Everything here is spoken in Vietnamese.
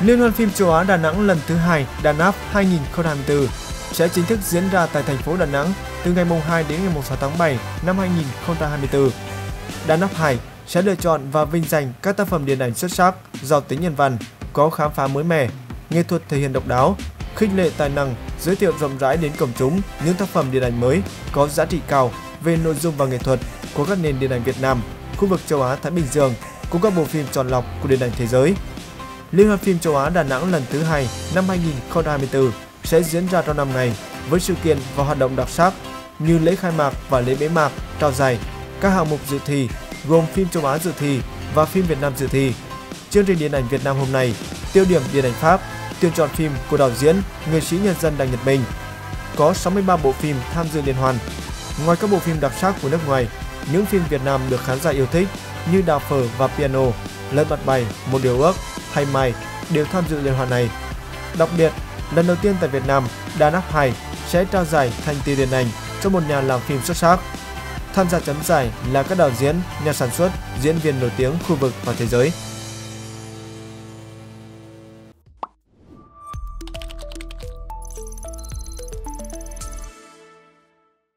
Liên hoan phim châu Á Đà Nẵng lần thứ 2 DANAFF 2024 sẽ chính thức diễn ra tại thành phố Đà Nẵng từ ngày 2 đến ngày 6 tháng 7 năm 2024. DANAFF 2 sẽ lựa chọn và vinh danh các tác phẩm điện ảnh xuất sắc, giàu tính nhân văn, có khám phá mới mẻ, nghệ thuật thể hiện độc đáo, khích lệ tài năng, giới thiệu rộng rãi đến công chúng những tác phẩm điện ảnh mới có giá trị cao về nội dung và nghệ thuật của các nền điện ảnh Việt Nam, khu vực châu Á Thái Bình Dương cùng các bộ phim chọn lọc của điện ảnh thế giới. Liên hoan phim châu Á Đà Nẵng lần thứ 2 năm 2024 sẽ diễn ra trong 5 ngày với sự kiện và hoạt động đặc sắc như lễ khai mạc và lễ bế mạc, trao giải, các hạng mục dự thi gồm phim châu Á dự thi và phim Việt Nam dự thi. Chương trình điện ảnh Việt Nam hôm nay, tiêu điểm điện ảnh Pháp, tuyển chọn phim của đạo diễn, nghệ sĩ nhân dân Đặng Nhật Minh. Có 63 bộ phim tham dự liên hoan. Ngoài các bộ phim đặc sắc của nước ngoài, những phim Việt Nam được khán giả yêu thích như Đào, Phở và Piano, Lật mặt 7, Một điều ước hay Mai đều tham dự liên hoan này. Đặc biệt, lần đầu tiên tại Việt Nam, DANAFF 2 sẽ trao giải thành tựu điện ảnh cho một nhà làm phim xuất sắc. Tham gia chấm giải là các đạo diễn, nhà sản xuất, diễn viên nổi tiếng khu vực và thế giới.